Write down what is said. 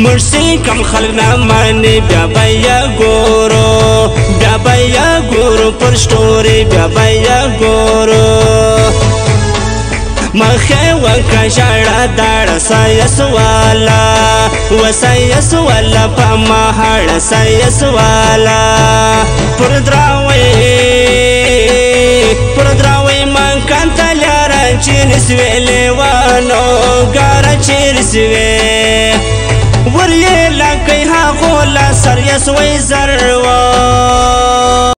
مرسی کم خلنا مانی بیا بیا گورو بیا بیا گورو پر سٹوری بیا بیا گورو مخه وکا شړه دړ سایس والا وسایس والا پما هړ سایس والا پر دراوي مان کانتا لار چینس ویلې وانو ګار چینس وی ور یې لکه ها غولا سر یس وای زروا